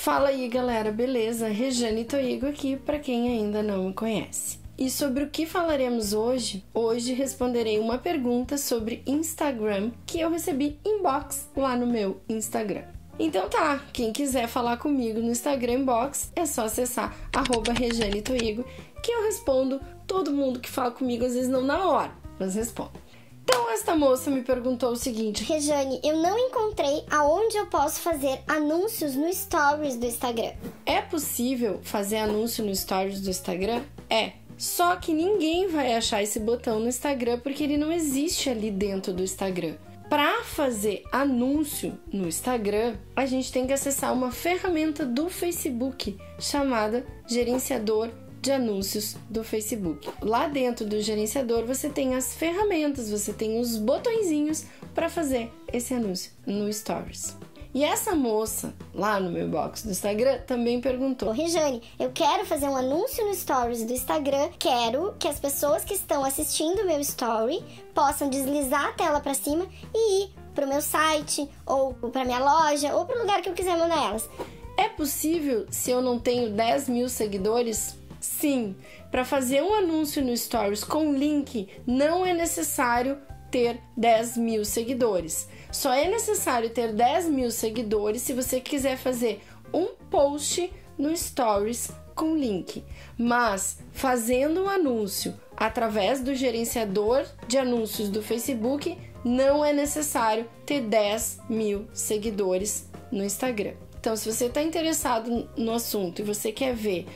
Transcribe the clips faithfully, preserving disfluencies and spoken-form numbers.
Fala aí galera, beleza? Rejane Toigo aqui, para quem ainda não me conhece. E sobre o que falaremos hoje? Hoje responderei uma pergunta sobre Instagram que eu recebi inbox lá no meu Instagram. Então tá, quem quiser falar comigo no Instagram inbox é só acessar arroba Rejane Toigo que eu respondo todo mundo que fala comigo, às vezes não na hora, mas respondo. Então, esta moça me perguntou o seguinte: Rejane, eu não encontrei aonde eu posso fazer anúncios no Stories do Instagram. É possível fazer anúncio no Stories do Instagram? É, só que ninguém vai achar esse botão no Instagram porque ele não existe ali dentro do Instagram. Para fazer anúncio no Instagram, a gente tem que acessar uma ferramenta do Facebook chamada Gerenciador de anúncios do Facebook. Lá dentro do gerenciador você tem as ferramentas, você tem os botõezinhos para fazer esse anúncio no Stories. E essa moça lá no meu box do Instagram também perguntou: Ô Rejane, eu quero fazer um anúncio no Stories do Instagram, quero que as pessoas que estão assistindo o meu Story possam deslizar a tela para cima e ir para o meu site ou para minha loja ou para o lugar que eu quiser mandar elas. É possível se eu não tenho dez mil seguidores? Sim, para fazer um anúncio no Stories com link não é necessário ter dez mil seguidores. Só é necessário ter dez mil seguidores se você quiser fazer um post no Stories com link. Mas fazendo um anúncio através do gerenciador de anúncios do Facebook, não é necessário ter dez mil seguidores no Instagram. Então, se você está interessado no assunto e você quer ver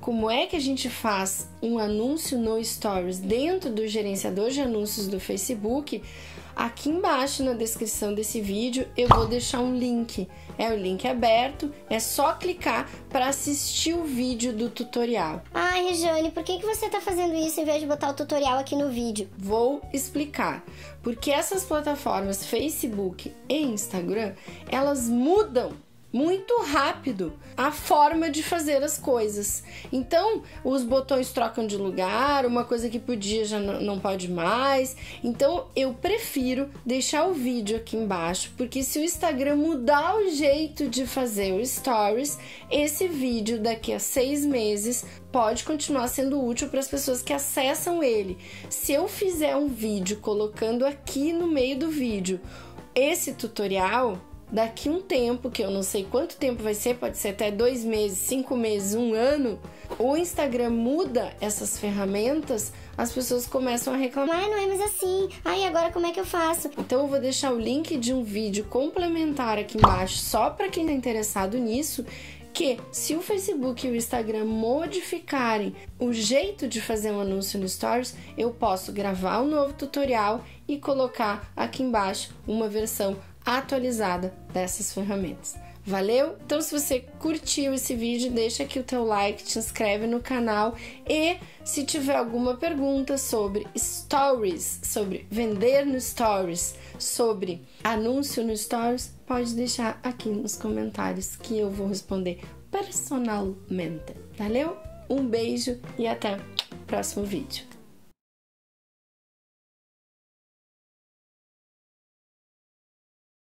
como é que a gente faz um anúncio no Stories dentro do gerenciador de anúncios do Facebook, aqui embaixo na descrição desse vídeo eu vou deixar um link. É um link aberto, é só clicar para assistir o vídeo do tutorial. Ai, Rejane, por que que você está fazendo isso em vez de botar o tutorial aqui no vídeo? Vou explicar. Porque essas plataformas Facebook e Instagram, elas mudam muito rápido a forma de fazer as coisas. Então, os botões trocam de lugar, uma coisa que podia já não pode mais. Então, eu prefiro deixar o vídeo aqui embaixo, porque se o Instagram mudar o jeito de fazer o Stories, esse vídeo daqui a seis meses pode continuar sendo útil para as pessoas que acessam ele. Se eu fizer um vídeo colocando aqui no meio do vídeo esse tutorial, daqui um tempo, que eu não sei quanto tempo vai ser, pode ser até dois meses, cinco meses, um ano, o Instagram muda essas ferramentas, as pessoas começam a reclamar. Ai, não é mais assim. Ai, agora como é que eu faço? Então eu vou deixar o link de um vídeo complementar aqui embaixo, só para quem está interessado nisso, que se o Facebook e o Instagram modificarem o jeito de fazer um anúncio no Stories, eu posso gravar um novo tutorial e colocar aqui embaixo uma versão atualizada dessas ferramentas. Valeu? Então, se você curtiu esse vídeo, deixa aqui o teu like, te inscreve no canal e se tiver alguma pergunta sobre Stories, sobre vender no Stories, sobre anúncio no Stories, pode deixar aqui nos comentários que eu vou responder personalmente. Valeu? Um beijo e até o próximo vídeo.